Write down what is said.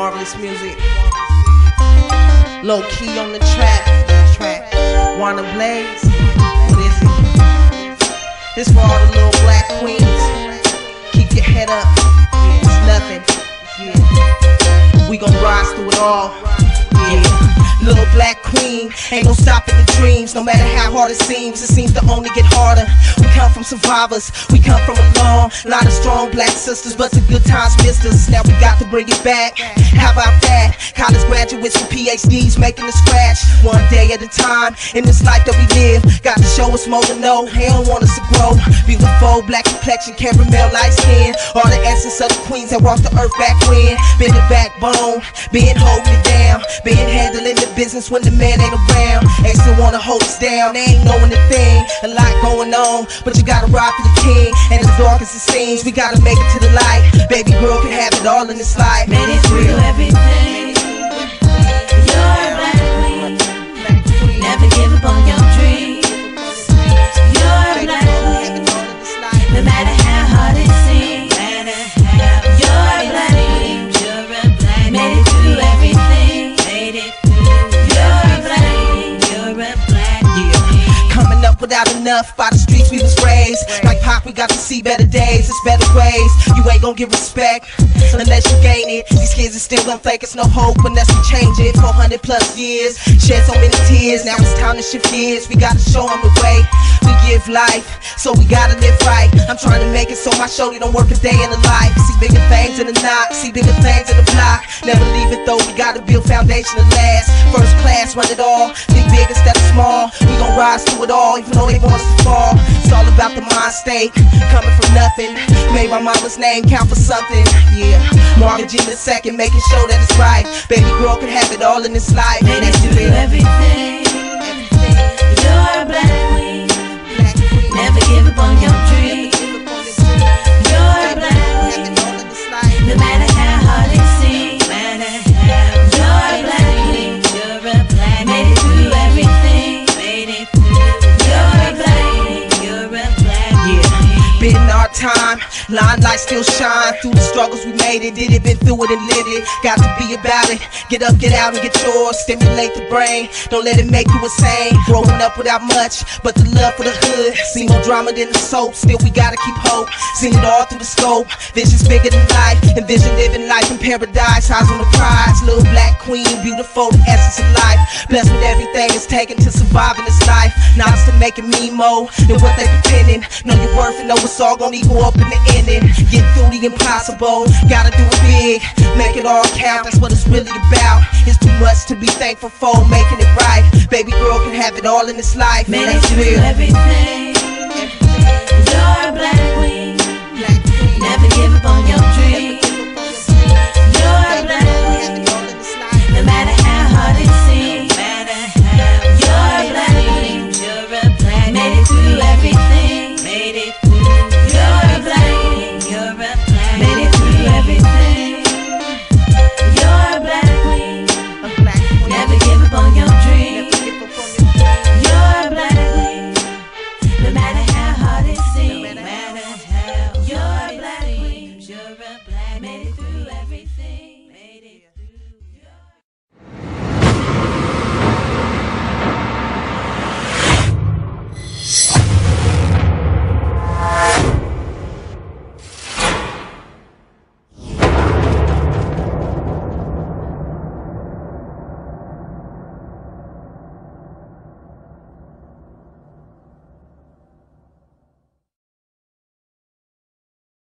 Marvelous Music. Low key on the track. Wanna blaze? What is it? This for all the little black queens. Keep your head up. It's nothing. Yeah. We gon' rise through it all. Yeah. Little black queen, ain't no stopping the dreams. No matter how hard it seems to only get harder. We come from survivors, we come from a long line of strong black sisters, but some good times missed us. Now we got to bring it back, how about that? College graduates and PhDs making a scratch, one day at a time, in this life that we live. Got to show us more to know, they don't want us to grow. Beautiful, black complexion, caramel light skin. All the essence of the queens that walked the earth back when. Been the backbone, been holding it down, been handling the business when the man ain't around. They still wanna hold us down, they ain't knowing a thing. A lot going on, but you gotta ride for the king. And as dark as it seems, we gotta make it to the light. Baby girl can have it all in this life. Man, it's real everything. You're a black queen. Never give up on your dreams. You're a black queen. No matter how hard it seems, you're a black queen. Made it through everything. Without enough, by the streets we was raised. Like Pop, we got to see better days, it's better ways. You ain't gon' get respect unless you gain it. These kids is still gon' fake, it's no hope unless we change it. 400 plus years, shed so many tears. Now it's time to shift gears, we gotta show them the way. We give life, so we gotta live right. I'm trying to make it so my shoulder don't work a day in the life. See bigger things in the knock, see bigger things in the block. Never leave it though, we gotta build foundation to last. First class, run it all, think big instead of small. We gon' rise through it all, know they want us to fall. It's all about the mind state, coming from nothing. Made my mama's name count for something. Yeah, Marvin G the second, making sure that it's right. Baby girl can have it all in this life. Made it through everything. You're a black queen. Never give up on your dreams. You're a black queen. No matter how hard it seems, you're a black queen. Made it through everything. Been our time, limelight still shine. Through the struggles we made it, did it, been through it and lit it. Got to be about it, get up, get out and get yours. Stimulate the brain, don't let it make you insane. Growing up without much, but the love for the hood. See more drama than the soap, still we gotta keep hope. Seen it all through the scope, vision's bigger than life. Envision living life in paradise, eyes on the prize. Little black queen, beautiful, the essence of life. Blessed with everything it's taken to survive in this life. Not to make it mean more than what they pretending. Know your worth and know it's all gon' equal up in the ending. Get through the impossible, gotta do it big. Make it all count, that's what it's really about. It's too much to be thankful for, making it right. Baby girl can have it all in this life. Man, that's real everything. You're a black